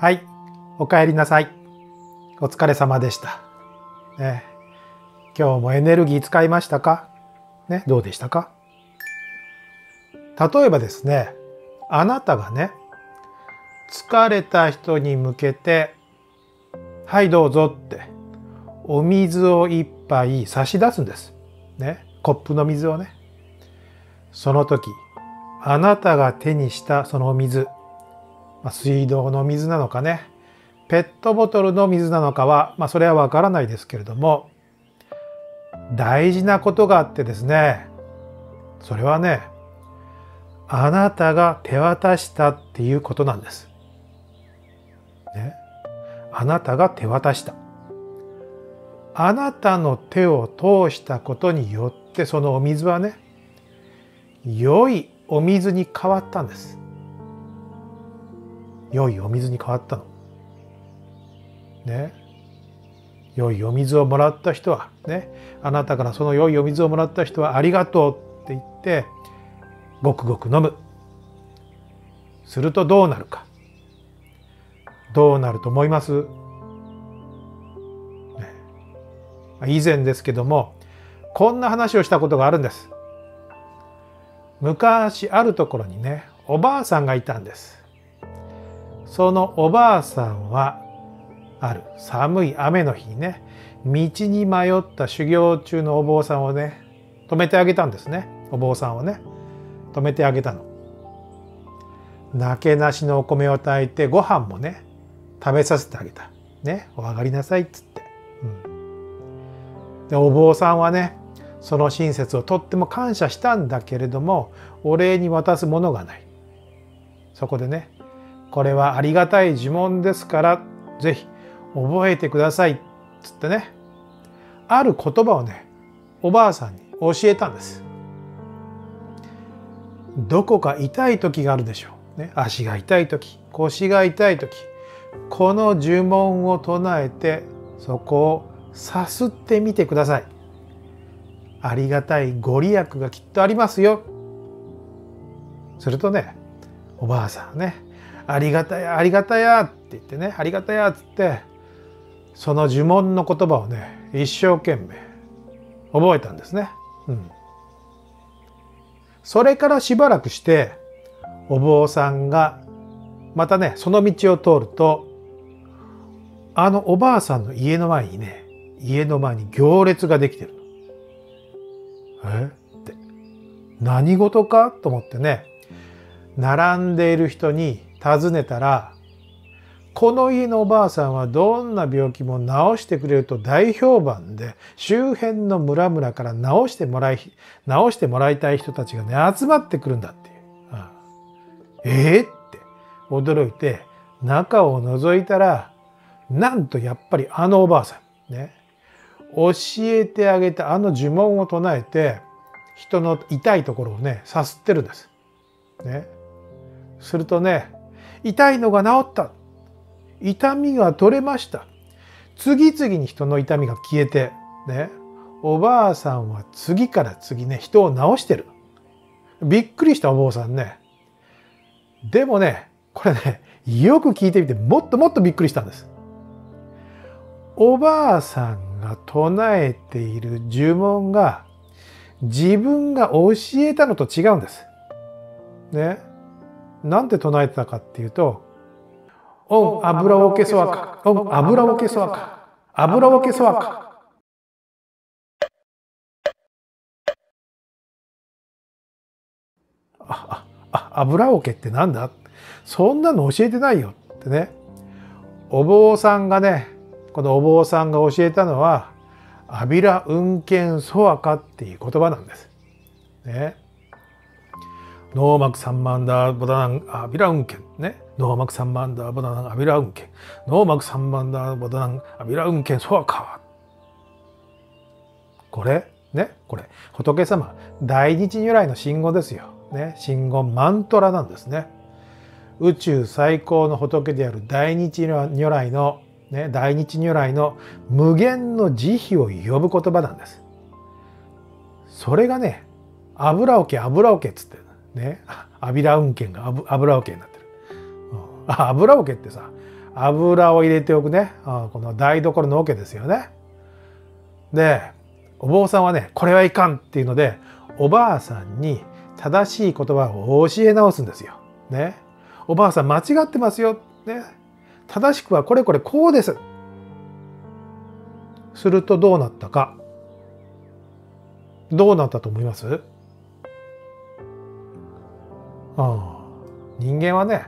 はい、おかえりなさい。お疲れ様でした。ね、今日もエネルギー使いましたか？ね、どうでしたか？例えばですね、あなたがね、疲れた人に向けて、はいどうぞって、お水を一杯差し出すんです。ね、コップの水をね。その時、あなたが手にしたそのお水、水道の水なのかね、ペットボトルの水なのかは、それはわからないですけれども、大事なことがあってですね、それはね、あなたが手渡したっていうことなんです。ね、あなたが手渡した。あなたの手を通したことによって、そのお水はね、良いお水に変わったんです。良いお水に変わったの。ね。良いお水をもらった人はね、あなたからその良いお水をもらった人はありがとうって言って、ごくごく飲む。するとどうなるか。どうなると思います？ね、以前ですけども、こんな話をしたことがあるんです。昔あるところにね、おばあさんがいたんです。そのおばあさんはある寒い雨の日にね、道に迷った修行中のお坊さんをね、止めてあげたんですね。お坊さんをね、止めてあげたの。なけなしのお米を炊いてご飯もね、食べさせてあげた。ね、お上がりなさいっつって。うん、でお坊さんはね、その親切をとっても感謝したんだけれども、お礼に渡すものがない。そこでね、これはありがたい呪文ですから、ぜひ覚えてください。つってね、ある言葉をね、おばあさんに教えたんです。どこか痛い時があるでしょう。ね、足が痛い時、腰が痛い時、この呪文を唱えて、そこをさすってみてください。ありがたいご利益がきっとありますよ。するとね、おばあさんね、ありがたや、ありがたやって言ってね、ありがたやって言って、その呪文の言葉をね、一生懸命覚えたんですね。うん。それからしばらくして、お坊さんがまたね、その道を通ると、あのおばあさんの家の前にね、家の前に行列ができてるの。え？って。何事か？と思ってね、並んでいる人に尋ねたら、この家のおばあさんはどんな病気も治してくれると大評判で、周辺の村々から治してもらいたい人たちがね、集まってくるんだっていう。って驚いて、中を覗いたら、なんとやっぱりあのおばあさん、ね、教えてあげたあの呪文を唱えて、人の痛いところをね、さすってるんです。ね、するとね、痛いのが治った。痛みが取れました。次々に人の痛みが消えて、ね、おばあさんは次から次ね、人を治してる。びっくりしたお坊さんね。でもね、これね、よく聞いてみて、もっともっとびっくりしたんです。おばあさんが唱えている呪文が、自分が教えたのと違うんです。ね、なんて唱えてたかっていうと、オン油を消そうか、オン油を消そうか、油を消そうか。油を消ってなんだ？そんなの教えてないよってね。お坊さんがね、このお坊さんが教えたのは、アビラ運転ソワカっていう言葉なんです。ね。ノーマクサンマンダーボダナンアビラウンケンね。ノーマクサンマンダーボダナンアビラウンケン。ノーマクサンマンダーボダナンアビラウンケンソワカ。これね、これ仏様大日如来の真言ですよ。ね、真言マントラなんですね。宇宙最高の仏である大日如来のね、大日如来の無限の慈悲を呼ぶ言葉なんです。それがね、油をけ油をけっつって。ね、アビラ運転が油桶になってる。油桶ってさ、油を入れておくね、この台所の桶ですよね。でお坊さんはね、これはいかんっていうのでおばあさんに正しい言葉を教え直すんですよ。ね、おばあさん間違ってますよ、ね、正しくはこれこれこうです。するとどうなったか、どうなったと思います？人間はね、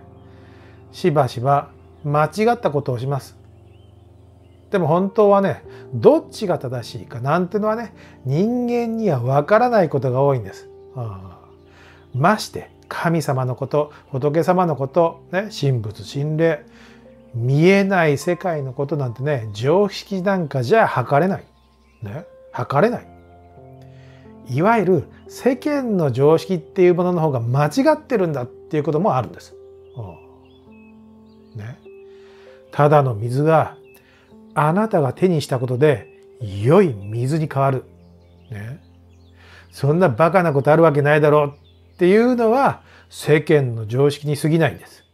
しばしば間違ったことをします。でも本当はね、どっちが正しいかなんてのはね、人間にはわからないことが多いんです。まして神様のこと、仏様のこと、ね、神仏神霊、見えない世界のことなんてね、常識なんかじゃ測れない。ね、測れない。いわゆる世間の常識っていうものの方が間違ってるんだっていうこともあるんです。ね、ただの水があなたが手にしたことで良い水に変わる、ね、そんなバカなことあるわけないだろうっていうのは世間の常識に過ぎないんです。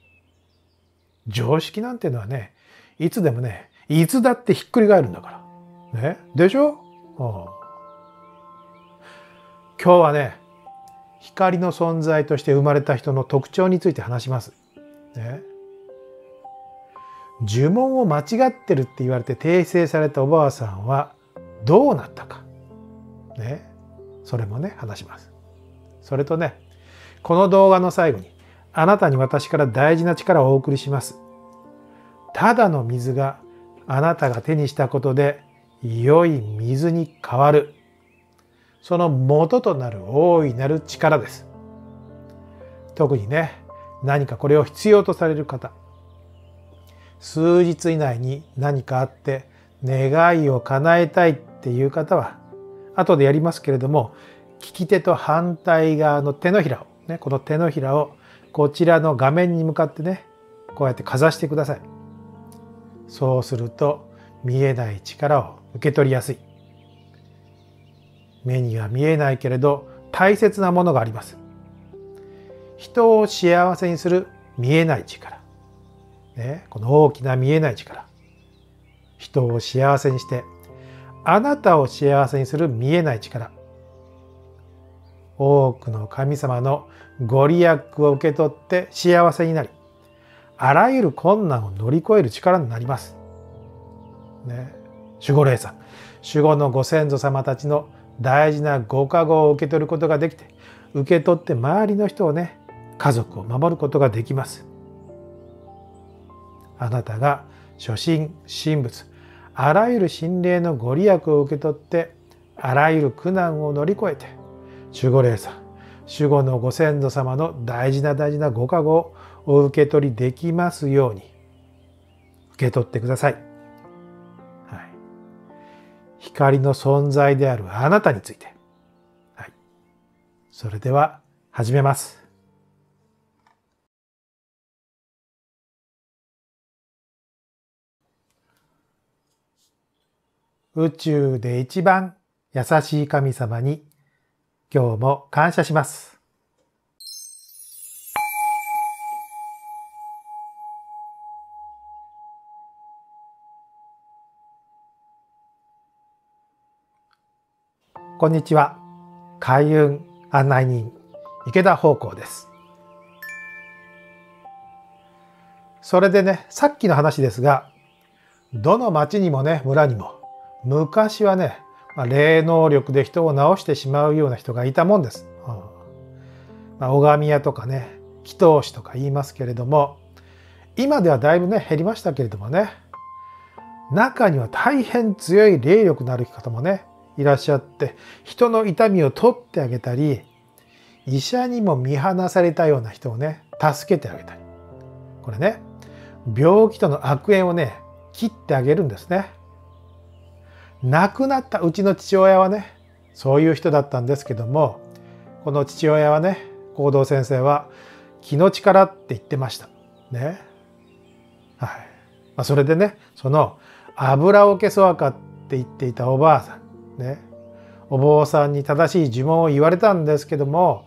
常識なんていうのはね、いつでもね、いつだってひっくり返るんだから、ね、でしょ、今日はね、光の存在として生まれた人の特徴について話します。ね、呪文を間違ってるって言われて訂正されたおばあさんはどうなったか、ね、それもね話します。それとね、この動画の最後にあなたに私から大事な力をお送りします。ただの水があなたが手にしたことで良い水に変わる、その元となる大いなる力です。特にね、何かこれを必要とされる方、数日以内に何かあって願いを叶えたいっていう方は、後でやりますけれども、利き手と反対側の手のひらをね、この手のひらをこちらの画面に向かってね、こうやってかざしてください。そうすると見えない力を受け取りやすい。目には見えないけれど大切なものがあります。人を幸せにする見えない力ね、この大きな見えない力、人を幸せにしてあなたを幸せにする見えない力、多くの神様のご利益を受け取って幸せになり、あらゆる困難を乗り越える力になります、ね、守護霊さん、守護のご先祖様たちの大事なご加護を受け取ることができて、受け取って周りの人をね、家族を守ることができます。あなたが諸神、神仏、あらゆる神霊のご利益を受け取って、あらゆる苦難を乗り越えて、守護霊さん、守護のご先祖様の大事な大事なご加護をお受け取りできますように、受け取ってください。はい、光の存在であるあなたについて。はい、それでは始めます。宇宙で一番優しい神様に今日も感謝します。こんにちは。開運案内人池田芳光です。それでね、さっきの話ですが、どの町にもね、村にも昔はね、霊能力で人を治してしまうような人がいたもんです。拝み屋とかね、祈祷師とか言いますけれども、今ではだいぶね、減りましたけれどもね、中には大変強い霊力のある方もね、いらっしゃって、人の痛みを取ってあげたり、医者にも見放されたような人をね、助けてあげたり、これね、病気との悪縁をね、切ってあげるんですね。亡くなったうちの父親はね、そういう人だったんですけども、この父親はね、行動先生は気の力って言ってました。ね。はい。それでね、その油おけそわかって言っていたおばあさん、ね、お坊さんに正しい呪文を言われたんですけども、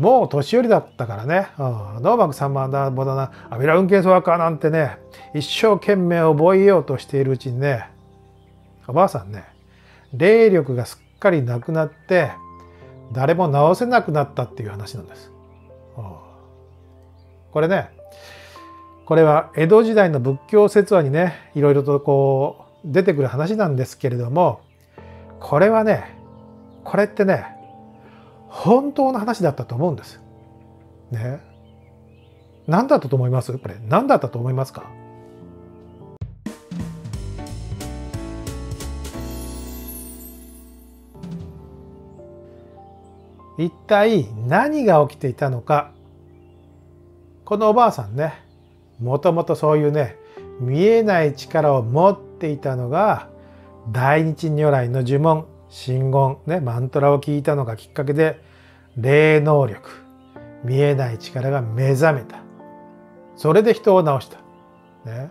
もう年寄りだったからね、ノーバクさんもだもだな、アビラ運慶ワーカーなんてね、一生懸命覚えようとしているうちにね、おばあさんね、霊力がすっかりなくなって、誰も治せなくなったっていう話なんです。これね、これは江戸時代の仏教説話にね、いろいろとこう出てくる話なんですけれども、これはね、これってね、本当の話だったと思うんです。ね。何だったと思います?これ何だったと思いますか?一体何が起きていたのか。このおばあさんね、もともとそういうね、見えない力を持っていたのが、大日如来の呪文、真言、ね、マントラを聞いたのがきっかけで、霊能力、見えない力が目覚めた。それで人を治した。ね、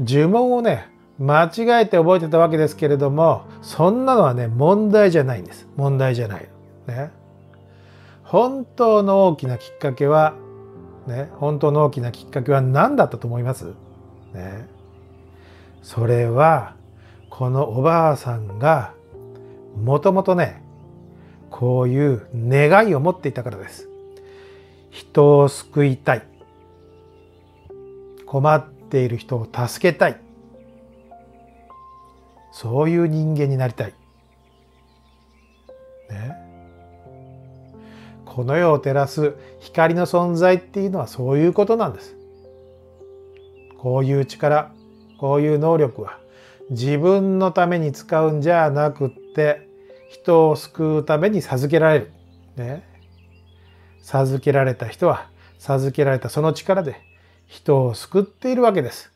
呪文をね、間違えて覚えてたわけですけれども、そんなのはね、問題じゃないんです。問題じゃない。ね、本当の大きなきっかけは、ね、本当の大きなきっかけは何だったと思います?ね、それは、このおばあさんが、もともとね、こういう願いを持っていたからです。人を救いたい。困っている人を助けたい。そういう人間になりたい。ね。この世を照らす光の存在っていうのはそういうことなんです。こういう力、こういう能力は自分のために使うんじゃなくって人を救うために授けられる。ね。授けられた人は授けられたその力で人を救っているわけです。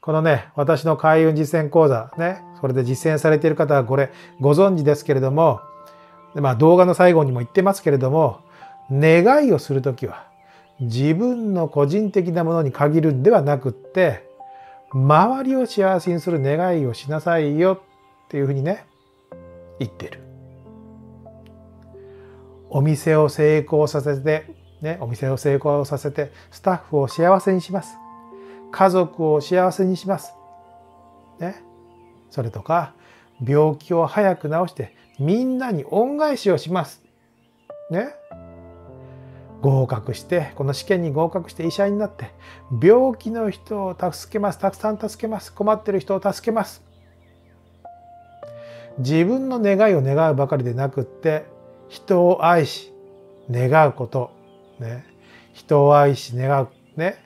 このね、私の開運実践講座ね、それで実践されている方はこれご存知ですけれども、まあ動画の最後にも言ってますけれども、願いをするときは自分の個人的なものに限るんではなくって、周りを幸せにする願いをしなさいよっていうふうにね、言っている。お店を成功させて、ね、お店を成功させて、スタッフを幸せにします。家族を幸せにします。ね。それとか、病気を早く治して、みんなに恩返しをします。ね。合格して、この試験に合格して医者になって、病気の人を助けます。たくさん助けます。困ってる人を助けます。自分の願いを願うばかりでなくって、人を愛し、願うこと。ね。人を愛し、願う。ね。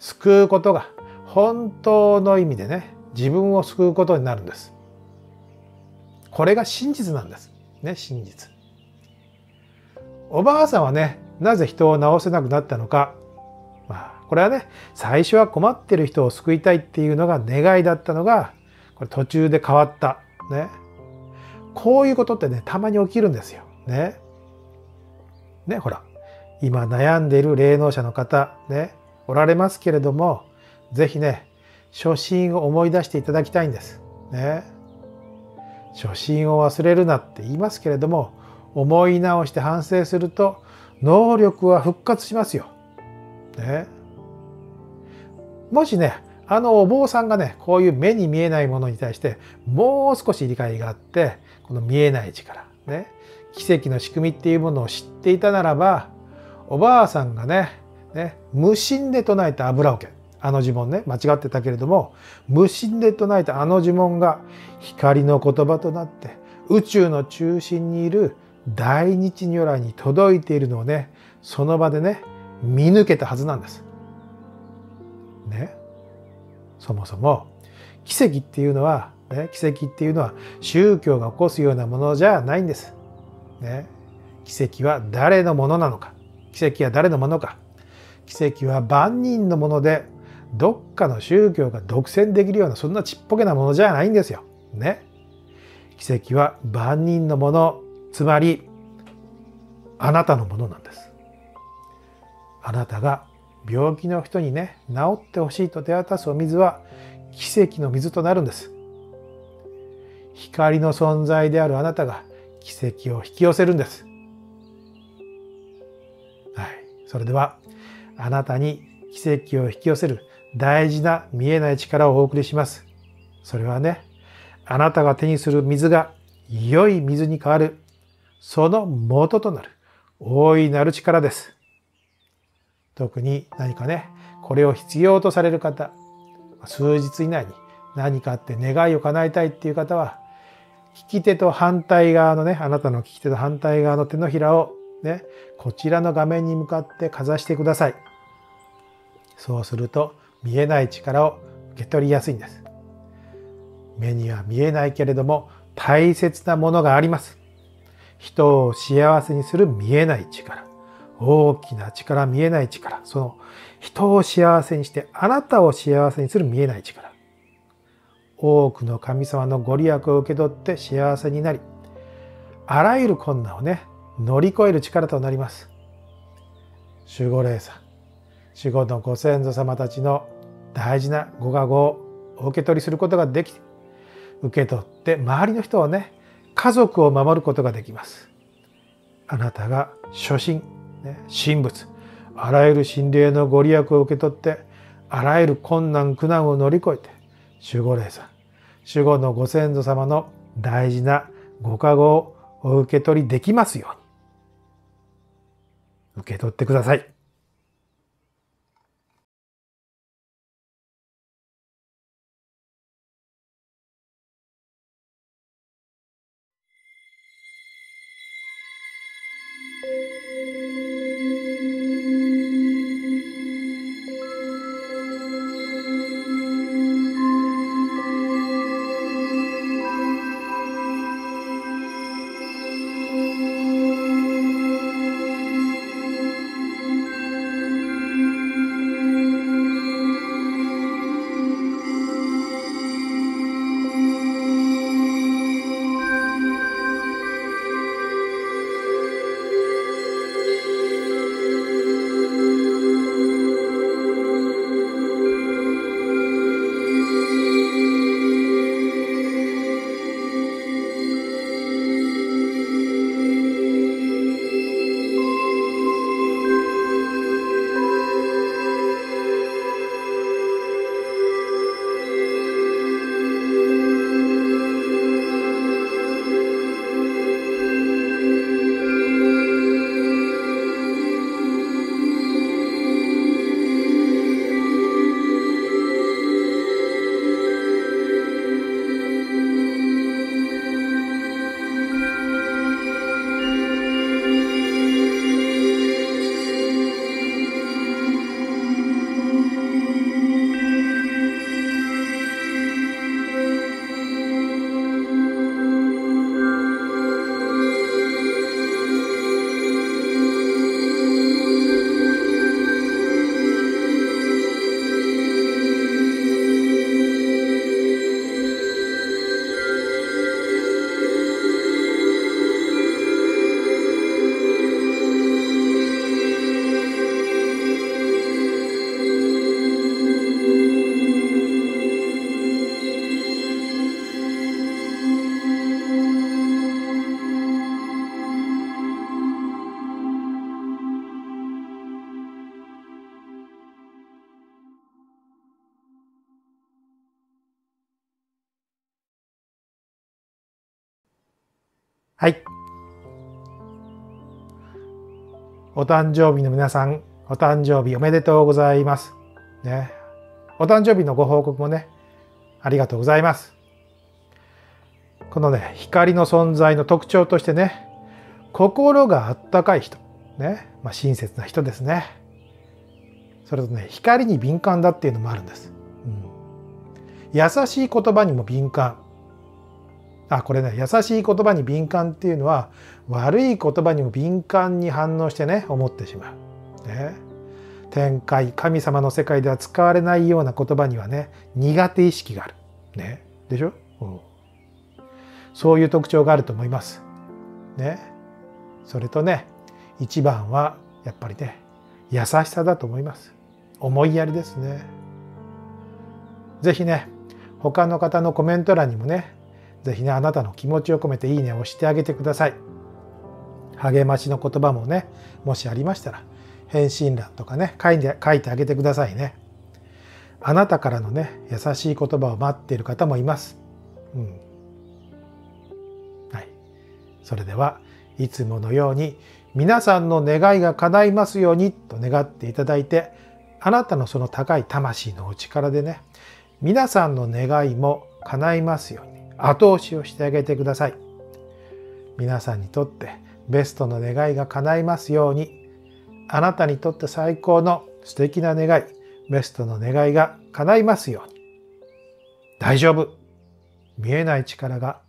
救うことが、本当の意味でね、自分を救うことになるんです。これが真実なんです。ね、真実。おばあさんはね、なぜ人を治せなくなったのか。まあ、これはね、最初は困ってる人を救いたいっていうのが願いだったのが、これ途中で変わった。ね。こういうことってね、たまに起きるんですよ。ね。ね、ほら。今悩んでいる霊能者の方、ね、おられますけれども、ぜひね、初心を思い出していただきたいんです。ね。初心を忘れるなって言いますけれども、思い直して反省すると能力は復活しますよ。ね。もしね、あのお坊さんがね、こういう目に見えないものに対してもう少し理解があって、この見えない力、ね、奇跡の仕組みっていうものを知っていたならば、おばあさんがね、無心で唱えた油桶。あの呪文ね、間違ってたけれども、無心で唱えたあの呪文が光の言葉となって、宇宙の中心にいる大日如来に届いているのをね、その場でね、見抜けたはずなんです。ね。そもそも、奇跡っていうのは、ね、奇跡っていうのは宗教が起こすようなものじゃないんです。ね。奇跡は誰のものなのか。奇跡は誰のものか。奇跡は万人のもので、どっかの宗教が独占できるようなそんなちっぽけなものじゃないんですよ。ね。奇跡は万人のもの、つまりあなたのものなんです。あなたが病気の人にね、治ってほしいと手渡すお水は奇跡の水となるんです。光の存在であるあなたが奇跡を引き寄せるんです。はい、それではあなたに奇跡を引き寄せる大事な見えない力をお送りします。それはね、あなたが手にする水が良い水に変わる、その元となる大いなる力です。特に何かね、これを必要とされる方、数日以内に何かあって願いを叶えたいっていう方は、利き手と反対側のね、あなたの利き手と反対側の手のひらをね、こちらの画面に向かってかざしてください。そうすると見えない力を受け取りやすいんです。目には見えないけれども大切なものがあります。人を幸せにする見えない力。大きな力、見えない力。その人を幸せにしてあなたを幸せにする見えない力。多くの神様のご利益を受け取って幸せになり、あらゆる困難をね、乗り越える力となります。守護霊さん、守護のご先祖様たちの大事なご加護をお受け取りすることができ、受け取って周りの人をね、家族を守ることができます。あなたが初心、神仏、あらゆる神霊のご利益を受け取って、あらゆる困難苦難を乗り越えて、守護霊さん、守護のご先祖様の大事なご加護をお受け取りできますように。受け取ってください。はい。お誕生日の皆さん、お誕生日おめでとうございます。ね。お誕生日のご報告もね、ありがとうございます。このね、光の存在の特徴としてね、心があったかい人、ね。親切な人ですね。それとね、光に敏感だっていうのもあるんです。うん、優しい言葉にも敏感。これね、優しい言葉に敏感っていうのは悪い言葉にも敏感に反応してね、思ってしまう、ね、天界神様の世界では使われないような言葉にはね、苦手意識がある、ね、でしょ、うん、そういう特徴があると思います、ね、それとね、一番はやっぱりね、優しさだと思います。思いやりですね。是非ね、他の方のコメント欄にもね、ぜひね、あなたの気持ちを込めていいねを押してあげてください。励ましの言葉もね、もしありましたら返信欄とかね、書いてあげてくださいね。あなたからのね、優しい言葉を待っている方もいます。はい、それではいつものように皆さんの願いが叶いますようにと願っていただいて、あなたのその高い魂のお力でね、皆さんの願いも叶いますように後押しをしてあげてください。皆さんにとってベストの願いが叶いますように、あなたにとって最高の素敵な願い、ベストの願いが叶いますように。大丈夫。見えない力が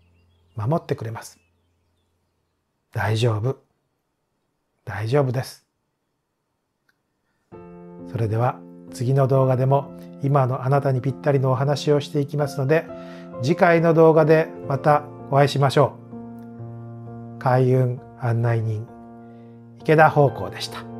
守ってくれます。大丈夫。大丈夫です。それでは次の動画でも今のあなたにぴったりのお話をしていきますので、次回の動画でまたお会いしましょう。開運案内人、池田芳光でした。